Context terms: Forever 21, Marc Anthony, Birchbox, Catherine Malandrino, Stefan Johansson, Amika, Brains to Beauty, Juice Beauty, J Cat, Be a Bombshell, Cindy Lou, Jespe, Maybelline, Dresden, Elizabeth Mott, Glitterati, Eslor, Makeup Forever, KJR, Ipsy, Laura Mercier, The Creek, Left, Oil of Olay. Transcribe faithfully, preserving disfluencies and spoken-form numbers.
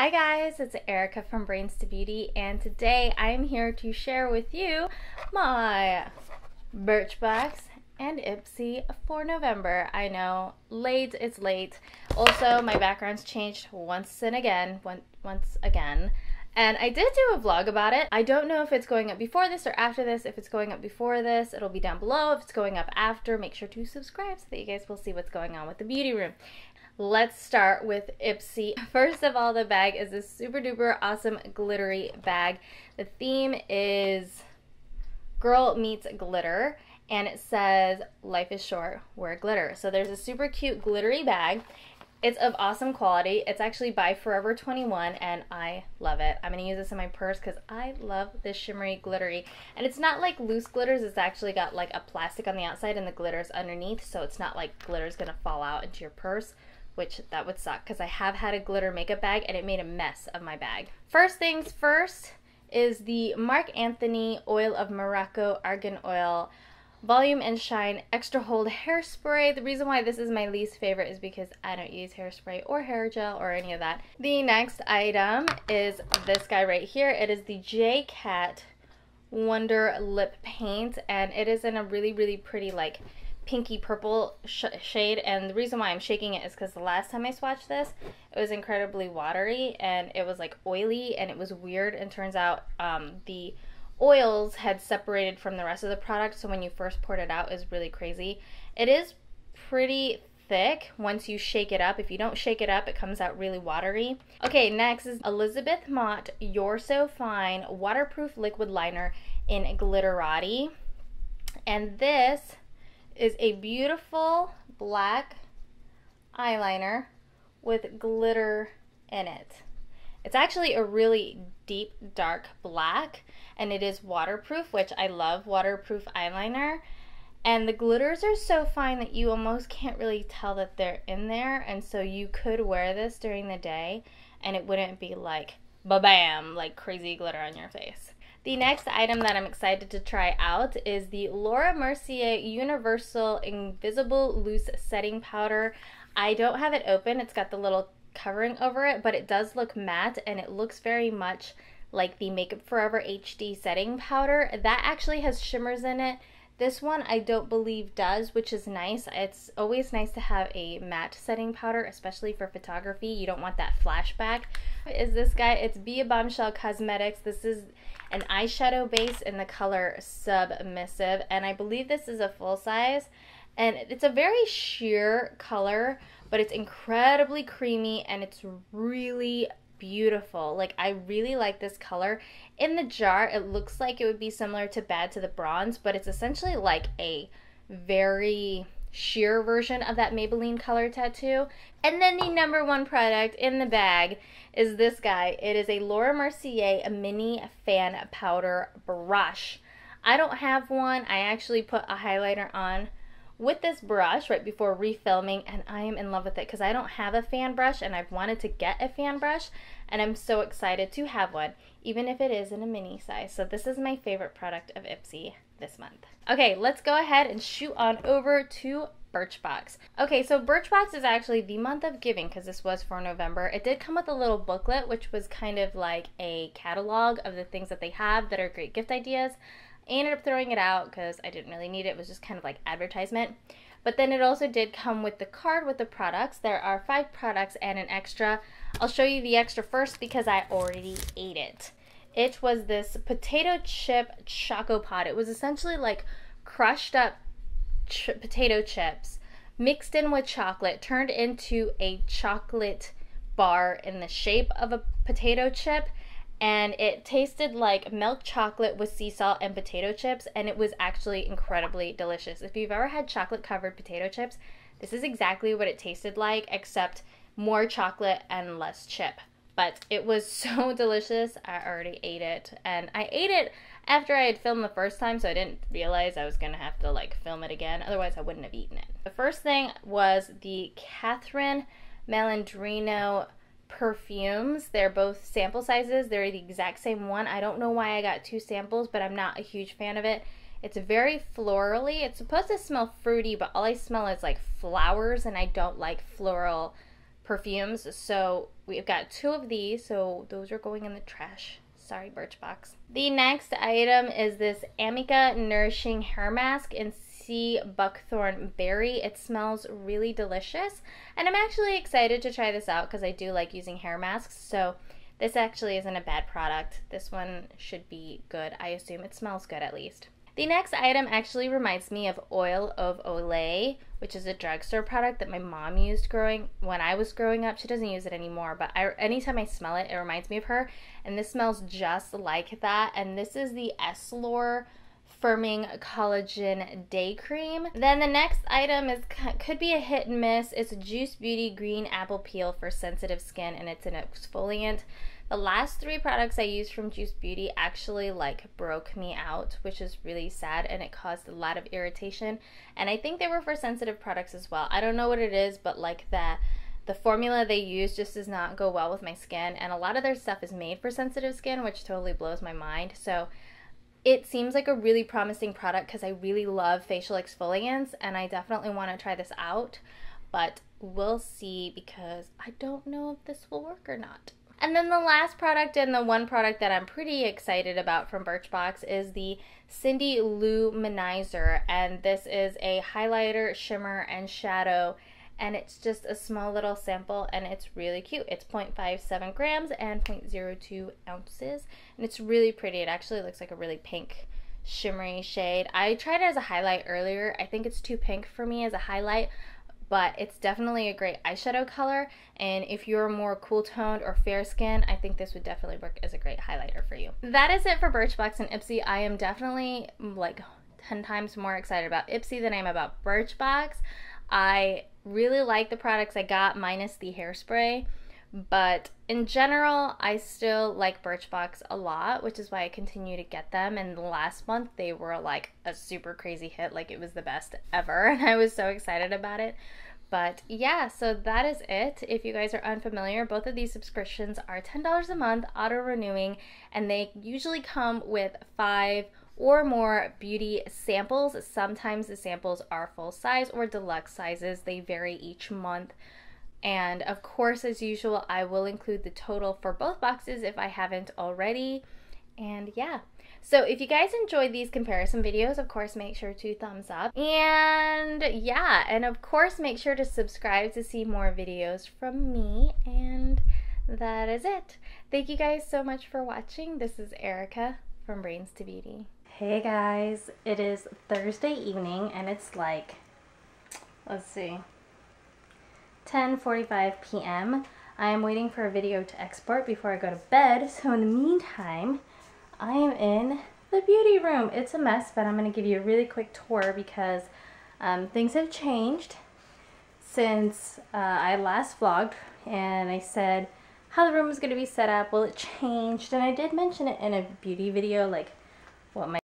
Hi guys, it's Erica from Brains to Beauty, and today I'm here to share with you my Birchbox and Ipsy for November. I know, late, it's late. Also, my background's changed once and again, once again. And I did do a vlog about it. I don't know if it's going up before this or after this. If it's going up before this, it'll be down below. If it's going up after, make sure to subscribe so that you guys will see what's going on with the beauty room. Let's start with Ipsy. First of all, the bag is this super duper awesome glittery bag. The theme is girl meets glitter, and it says life is short, wear glitter. So there's a super cute glittery bag. It's of awesome quality. It's actually by Forever twenty-one, and I love it. I'm gonna use this in my purse because I love this shimmery glittery. And it's not like loose glitters. It's actually got like a plastic on the outside and the glitter's underneath, so it's not like glitter's gonna fall out into your purse, which that would suck because I have had a glitter makeup bag and it made a mess of my bag. First things first is the Marc Anthony Oil of Morocco Argan Oil Volume and Shine Extra Hold Hairspray. The reason why this is my least favorite is because I don't use hairspray or hair gel or any of that. The next item is this guy right here. It is the J Cat Wonder Lip Paint, and it is in a really, really pretty like pinky purple sh shade. And the reason why I'm shaking it is because the last time I swatched this, it was incredibly watery and it was like oily and it was weird, and turns out um, the oils had separated from the rest of the product, so when you first poured it out, it was really crazy. It is pretty thick once you shake it up. If you don't shake it up, it comes out really watery. Okay, next is Elizabeth Mott You're So Fine Waterproof Liquid Liner in Glitterati. And this is a beautiful black eyeliner with glitter in it. It's actually a really deep, dark black, and it is waterproof, which I love waterproof eyeliner. And the glitters are so fine that you almost can't really tell that they're in there, and so you could wear this during the day and it wouldn't be like ba-bam, like crazy glitter on your face. The next item that I'm excited to try out is the Laura Mercier Universal Invisible Loose Setting Powder. I don't have it open. It's got the little covering over it, but it does look matte, and it looks very much like the Makeup Forever H D setting powder. That actually has shimmers in it. This one I don't believe does, which is nice. It's always nice to have a matte setting powder, especially for photography. You don't want that flashback. Is this guy? It's Be a Bombshell Cosmetics. This is an eyeshadow base in the color Submissive, and I believe this is a full size. And it's a very sheer color, but it's incredibly creamy and it's really beautiful. Like, I really like this color. In the jar, it looks like it would be similar to Bad to the Bronze, but it's essentially like a very sheer version of that Maybelline Color Tattoo. And then the number one product in the bag is this guy. It is a Laura Mercier a Mini Fan Powder Brush. I don't have one. I actually put a highlighter on with this brush right before refilming, and I am in love with it because I don't have a fan brush, and I've wanted to get a fan brush, and I'm so excited to have one, even if it is in a mini size. So this is my favorite product of Ipsy this month. Okay, let's go ahead and shoot on over to Birchbox. Okay, so Birchbox is actually the month of giving because this was for November. It did come with a little booklet, which was kind of like a catalog of the things that they have that are great gift ideas. I ended up throwing it out because I didn't really need it. It was just kind of like advertisement. But then it also did come with the card with the products. There are five products and an extra. I'll show you the extra first because I already ate it. It was this potato chip choco pod. It was essentially like crushed up ch potato chips mixed in with chocolate, turned into a chocolate bar in the shape of a potato chip. And it tasted like milk chocolate with sea salt and potato chips, and it was actually incredibly delicious. If you've ever had chocolate covered potato chips, this is exactly what it tasted like, except more chocolate and less chip. But it was so delicious, I already ate it. And I ate it after I had filmed the first time, so I didn't realize I was gonna have to like film it again, otherwise I wouldn't have eaten it. The first thing was the Catherine Malandrino perfumes. They're both sample sizes. They're the exact same one. I don't know why I got two samples, but I'm not a huge fan of it. It's very florally. It's supposed to smell fruity, but all I smell is like flowers, and I don't like floral perfumes, so We've got two of these, so those are going in the trash. Sorry, Birchbox. The next item is this Amika Nourishing Hair Mask in Sea Buckthorn Berry. It smells really delicious, and I'm actually excited to try this out because I do like using hair masks, so this actually isn't a bad product. This one should be good. I assume it smells good at least. The next item actually reminds me of Oil of Olay, which is a drugstore product that my mom used growing when I was growing up. She doesn't use it anymore, but I, anytime I smell it, it reminds me of her. And this smells just like that. And this is the Eslor Firming Collagen Day Cream. Then the next item is could be a hit and miss. It's Juice Beauty Green Apple Peel for sensitive skin, and it's an exfoliant. The last three products I used from Juice Beauty actually like broke me out, which is really sad, and it caused a lot of irritation, and I think they were for sensitive products as well. I don't know what it is, but like that the formula they use just does not go well with my skin, and a lot of their stuff is made for sensitive skin, which totally blows my mind. So it seems like a really promising product because I really love facial exfoliants, and I definitely want to try this out, but we'll see because I don't know if this will work or not. And then the last product, and the one product that I'm pretty excited about from Birchbox, is the Cindy Lou Luminizer, and this is a highlighter, shimmer, and shadow, and it's just a small little sample, and it's really cute. It's zero point five seven grams and zero point zero two ounces, and it's really pretty. It actually looks like a really pink shimmery shade. I tried it as a highlight earlier. I think it's too pink for me as a highlight, but it's definitely a great eyeshadow color, and if you're more cool-toned or fair skin, I think this would definitely work as a great highlighter for you. That is it for Birchbox and Ipsy. I am definitely like ten times more excited about Ipsy than I am about Birchbox. I really like the products I got, minus the hairspray, but in general, I still like Birchbox a lot, which is why I continue to get them, and last month they were like a super crazy hit, like it was the best ever, and I was so excited about it. But yeah, so that is it. If you guys are unfamiliar, both of these subscriptions are ten dollars a month, auto-renewing, and they usually come with five or more beauty samples. Sometimes the samples are full size or deluxe sizes. They vary each month. And of course, as usual, I will include the total for both boxes if I haven't already. And yeah, so if you guys enjoyed these comparison videos, of course, make sure to thumbs up. And yeah, and of course, make sure to subscribe to see more videos from me. And that is it. Thank you guys so much for watching. This is Erica from Brains to Beauty. Hey guys, it is Thursday evening, and it's like, let's see, ten forty-five p m I am waiting for a video to export before I go to bed, so in the meantime, I am in the beauty room. It's a mess, but I'm going to give you a really quick tour because um, things have changed since uh, I last vlogged, and I said how the room was going to be set up. Well, it changed, and I did mention it in a beauty video, like what my